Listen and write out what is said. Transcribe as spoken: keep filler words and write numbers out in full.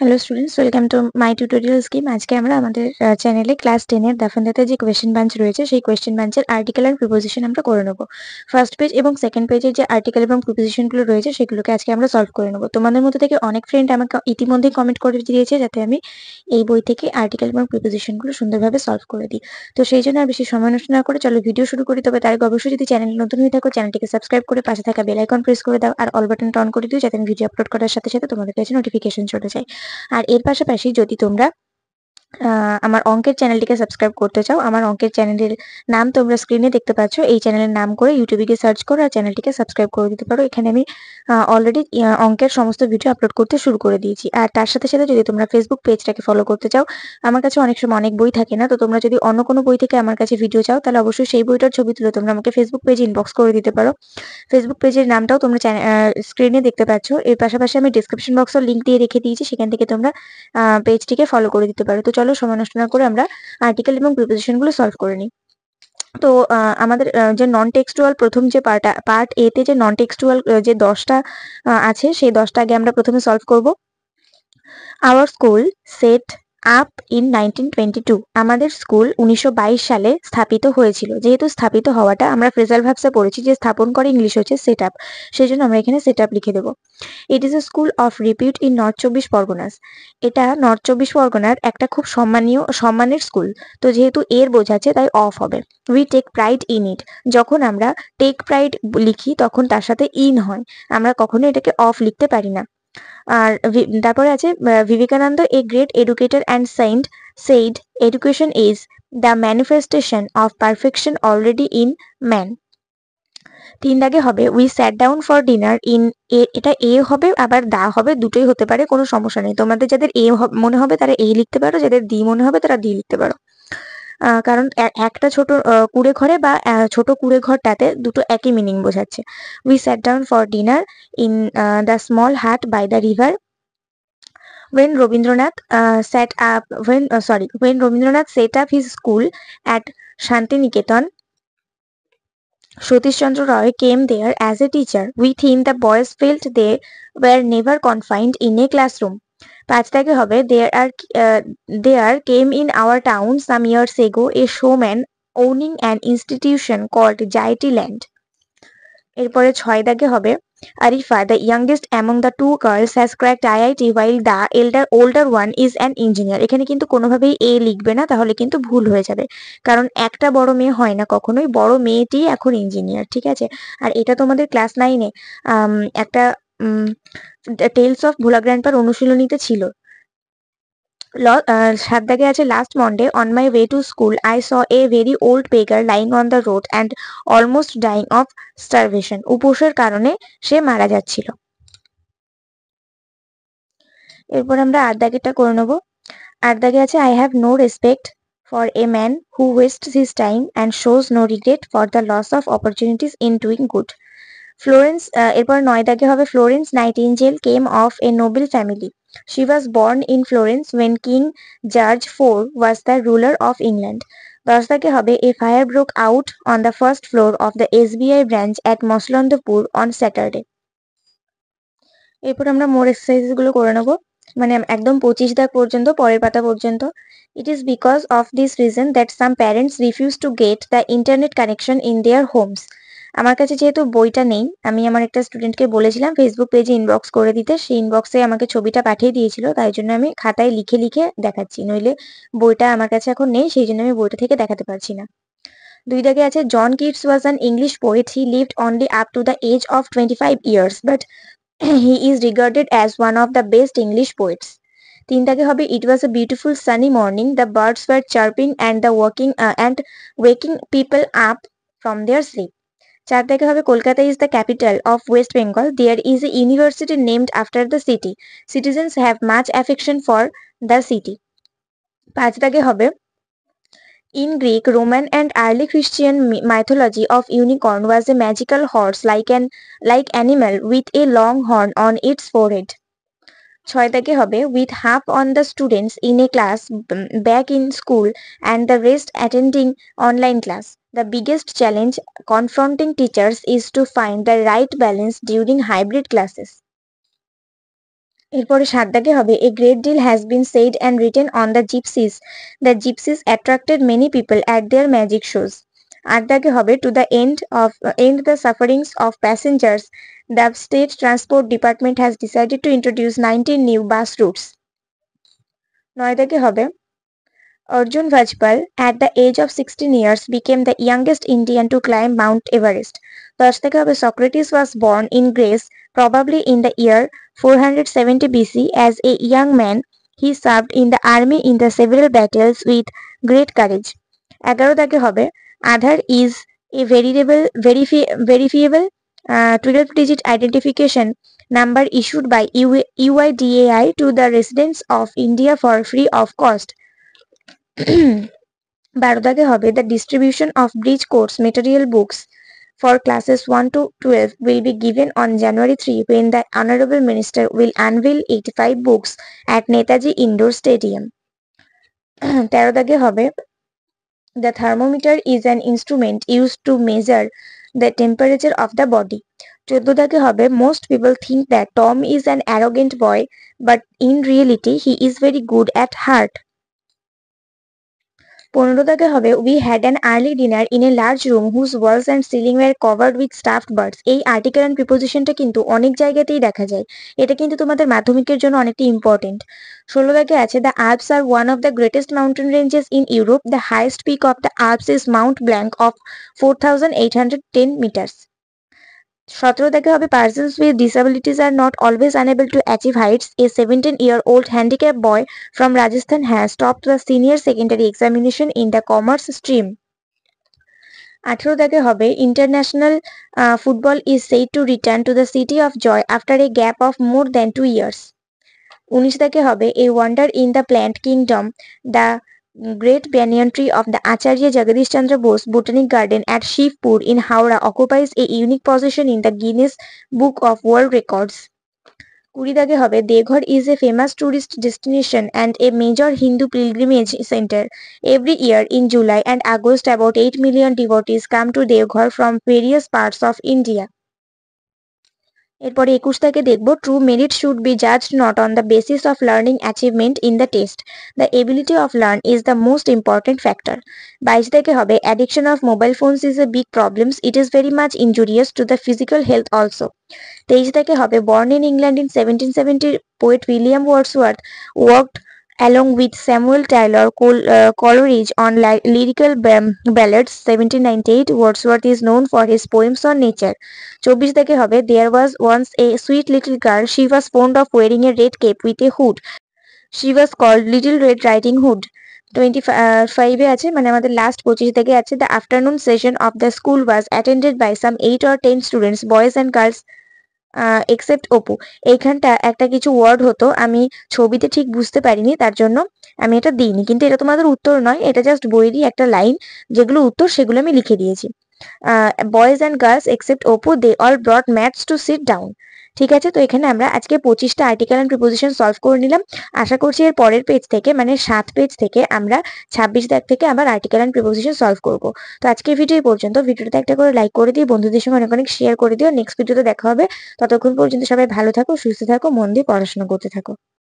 Hello students, welcome to my tutorial scheme. আজকে আমরা আমাদের চ্যানেলে ক্লাস টেনের দাফনদাতা যে কোয়েশ্চেন বাঞ্চ রয়েছে সেই কোয়েশ্চেন বাঞ্চের আর্টিকেল আর প্রিপোজিশন আমরা করে নেবো। ফার্স্ট পেজ এবং সেকেন্ড পেজের যে আর্টিকেল এবং প্রিপোজিশনগুলো রয়েছে সেগুলোকে আজকে আমরা সলভ করে নেবো। তোমাদের মধ্যে থেকে অনেক ফ্রেন্ড আমাকে ইতিমধ্যেই কমেন্ট করে দিয়েছে যাতে আমি এই বই থেকে আর্টিকেল এবং প্রিপোজিশনগুলো সুন্দরভাবে সলভ করে দিই। তো সেই জন্য আর বেশি সময় নষ্ট না করে চলো ভিডিও শুরু করি। তবে তার অবশ্যই যদি চ্যানেল নতুন হয়ে থাকো চ্যানেলটিকে সাবস্ক্রাইব করে পাশে থাকা বেল আইকন প্রেস করে দাও আর অল বাটনটা অন করে দিও যাতে আমি ভিডিও আপলোড করার সাথে সাথে তোমাদের কাছে নোটিফিকেশন চলে যায়। আর এর পাশাপাশি যদি তোমরা আমার অঙ্কের চ্যানেলটিকে সাবস্ক্রাইব করতে চাও, আমার অঙ্কের চ্যানেলের নাম তোমরা স্ক্রিনে দেখতে পাচ্ছ, এই চ্যানেলের নাম করে ইউটিউবে গিয়ে সার্চ করো আর চ্যানেলটিকে সাবস্ক্রাইব করে দিতে পারো। এখানে আমি অলরেডি অঙ্কের সমস্ত ভিডিও আপলোড করতে শুরু করে দিয়েছি। আর তার সাথে সাথে যদি তোমরা ফেসবুক পেজটাকে ফলো করতে চাও, আমার কাছে অনেক সময় অনেক বই থাকে না, তো তোমরা যদি অন্য কোনো বই থেকে আমার কাছে ভিডিও চাও তাহলে অবশ্যই সেই বইটার ছবি তুলে তোমরা আমাকে ফেসবুক পেজে ইনবক্স করে দিতে পারো। ফেসবুক পেজের নামটাও তোমরা স্ক্রিনে দেখতে পাচ্ছ। এর পাশাপাশি আমি ডিসক্রিপশন বক্সও লিঙ্ক দিয়ে রেখে দিয়েছি, সেখান থেকে তোমরা পেজটিকে ফলো করে দিতে পারো। তো চলো সময় নষ্ট না করে আমরা আর্টিকেল এবং প্রিপোজিশন গুলো সলভ করে নিই। তো আমাদের যে নন টেক্সটুয়াল প্রথম যে পার্ট পার্ট এ তে যে নন টেক্সটুয়াল যে দশটা আছে সেই দশটা আগে আমরা প্রথমে সলভ করব। Our school set up in nineteen twenty two, আমাদের স্কুল উনিশশো বাইশ সালে স্থাপিত হয়েছিল। যেহেতু স্থাপিত হওয়াটা আমরা ফ্রেজাল ভার্বসে পড়েছি, যে স্থাপন করে ইংলিশ হচ্ছে সেট আপ, সেই জন্য আমরা এখানে সেট আপ লিখে দেবো। It is a school of repute in north চব্বিশ পরগনাস, এটা নর্থ চব্বিশ পরগনার একটা খুব সম্মানীয় সম্মানের স্কুল, তো যেহেতু এর বোঝাচ্ছে তাই অফ হবে। We take pride in it, যখন আমরা টেক প্রাইড লিখি তখন তার সাথে ইন হয়, আমরা কখনো এটাকে অফ লিখতে পারি না। আর তারপরে আছে Vivekananda a great educator and saint said education is the manifestation of perfection already in man. তিন দাগে হবে we sat down for dinner in a, এটা এ হবে আবার দা হবে, দুটোই হতে পারে, কোনো সমস্যা নেই। তোমাদের যাদের এ মনে হবে তারা এ লিখতে পারো, যাদের দি মনে হবে তারা দি লিখতে পারো, কারণ একটা ছোট কুড়ে ঘরে বা ছোট কুড়ে ঘরটাতে দুটো একই মিনিং বোঝাচ্ছে। We sat down for dinner in the small hut by the river. When Robindranath uh, set up when uh, sorry when Robindranath set up his school at Shanti Niketan, Satish Chandra Roy came there as a teacher. With him the boys felt they were never confined in a classroom. পাঁচ থেকে হবে there are uh, there came in our town some years ago a showman owning an institution called Jaitiland. এরপরে ছয় দাগে হবে Arifa, the youngest among the two girls, has cracked I I T while the elder older one is an engineer. এখানে কিন্তু কোনোভাবেই এ লিখবে না, তাহলে কিন্তু ভুল হয়ে যাবে, কারণ একটা বড় মেয়ে হয় না কখনোই, বড় মেয়েটি এখন ইঞ্জিনিয়ার, ঠিক আছে। আর এটা তোমাদের ক্লাস নাইনে একটা টেলস অফ ভোলা গ্র্যান্ডপার অনুশীলনীতে ছিল। সাত দাগে আছে last Monday on my way to school I saw a very old beggar lying on the road and almost dying of starvation, উপোষের কারণে সে মারা যাচ্ছিল। এরপর আমরা আট দাগেরটা করে নেবো। আট দাগে আছে I have no respect for a man who wastes his time and shows no regret for the loss of opportunities in doing good. Florence, এরপর নয় দাগে হবে Florence Nightingale came of a noble family. She was born in Florence when King George the fourth was the ruler of England. দশ তাকে হবে a fire broke out on the first floor of the S B I branch at Maslondapur on Saturday. এরপর আমরা মোর exercise গুলো করে নেব, মানে একদম পঁচিশ দাগ পর্যন্ত, পরের পাতা পর্যন্ত। It is because of this reason that some parents refuse to get the internet connection in their homes. আমার কাছে যেহেতু বইটা নেই, আমি আমার একটা স্টুডেন্টকে বলেছিলাম ফেসবুক পেজে ইনবক্স করে দিতে, সেই ইনবক্সে আমাকে ছবিটা পাঠিয়ে দিয়েছিল, তাই জন্য আমি খাতায় লিখে লিখে দেখাচ্ছি, নইলে বইটা আমার কাছে এখন নেই, সেই জন্য আমি বইটা থেকে দেখাতে পারছি না। দুই দাগে আছে John Keats was an English poet, he lived only up to the age of twenty five years but he is regarded as one of the best English poets. তিন দাগে হবে it was a beautiful sunny morning, the birds were chirping and the walking and waking people up from their sleep. চার থেকে হবে Kolkata is the capital of West Bengal, there is a university named after the city, citizens have much affection for the city. পাঁচ থেকে হবে in Greek Roman and early Christian mythology of unicorn was a magical horse like an like animal with a long horn on its forehead. ছয় থেকে হবে with half on the students in a class back in school and the rest attending online class, the biggest challenge confronting teachers is to find the right balance during hybrid classes. এরপরে সাত দাগে হবে a great deal has been said and written on the gypsies the gypsies attracted many people at their magic shows. আট দাগে হবে to the end of end the sufferings of passengers the state transport department has decided to introduce nineteen new bus routes. নয় দাগে হবে Arjun Bajpal, at the age of sixteen years, became the youngest Indian to climb Mount Everest. Socrates was born in Greece, probably in the year four hundred seventy B C. As a young man, he served in the army in the several battles with great courage. Aadhar is a verifiable, verifiable uh, twelve digit identification number issued by U I D A I to the residents of India for free of cost. বারো দাগে হবে the distribution of bridge course material books for classes one to twelve will be given on January three when the honourable minister will unveil eighty five books at Netaji indoor stadium. তেরো দাগে হবে the thermometer is an instrument use to measure the temperature of the body. চোদ্দ দাগে হবে most people think that Tom is an arrogant boy but in reality he is very good at heart. পনেরো দাগে হবে we had an early dinner in a large room whose walls and ceiling were covered with stuffed birds. এই article and প্রিপোজিশনটা কিন্তু অনেক জায়গাতেই দেখা যায়, এটা কিন্তু তোমাদের মাধ্যমিকের জন্য অনেকটা ইম্পর্টেন্ট। ষোলো দাগে আছে the Alps are one of the greatest mountain ranges in Europe the highest peak of the Alps is Mount Blanc of four thousand eight hundred ten metres. সতেরো দাগে হবে persons with disabilities are not always unable to achieve heights a seventeen year old handicap boy from Rajasthan has topped the senior secondary examination in the commerce stream. আঠেরো দাগে হবে international football is said to return to the city of joy after a gap of more than two years. উনিশ দাগে হবে a wonder in the plant kingdom the Great banyan tree of the Acharya Jagadish Chandra Bose Botanic Garden at Shivpur in Howrah occupies a unique position in the Guinness Book of World Records. কুড়ি দাগে হবে Devghar is a famous tourist destination and a major Hindu pilgrimage center. Every year in July and August about eight million devotees come to Devghar from various parts of India. এরপরে একুশ থেকে দেখব true merit should be judged not on the basis of learning achievement in the test the ability of learn is the most important factor. বাইশ থেকে হবে addiction of mobile phones is a big problems it is very much injurious to the physical health also. তেইশ থেকে হবে born in England in seventeen সেভেন্টির poet William Wordsworth worked along with Samuel Taylor Coleridge on lyrical ব্যালাডস seventeen ninety eight Wordsworth is known for his poems on nature. চব্বিশ থেকে হবে there was once a sweet little girl she was fond of wearing a red cape with a hood she was called little red riding hood. Twenty ফাইভে আছে মানে আমাদের last পঁচিশ থেকে আছে the afternoon session of the school was attended by some eight or ten students boys and girls except Apu. এইখানটা একটা কিছু ওয়ার্ড হতো, আমি ছবিতে ঠিক বুঝতে পারিনি তার জন্য আমি এটা দিইনি, কিন্তু এটা তোমাদের উত্তর নয়, এটা জাস্ট বইয়েরই একটা লাইন, যেগুলো উত্তর সেগুলো আমি লিখে দিয়েছি। Boys and girls except Apu they all brought mats to sit down. ঠিক আছে, তো এখানে আমরা আজকে পঁচিশটা আর্টিকেল অ্যান্ড প্রিপোজিশন সলভ করে নিলাম। আশা করছি এর পরের পেজ থেকে মানে সাত পেজ থেকে আমরা ছাব্বিশ দাগ থেকে আবার আর্টিকেল অ্যান্ড প্রিপোজিশন সলভ করবো। তো আজকে ভিডিও পর্যন্ত, ভিডিওটা একটা করে লাইক করে দিই, বন্ধুদের সঙ্গে অনেক অনেক শেয়ার করে দিও। নেক্সট ভিডিওতে দেখা হবে, ততক্ষণ পর্যন্ত সবাই ভালো থাকো, সুস্থ থাকো, মন দিয়ে পড়াশোনা করতে থাকো।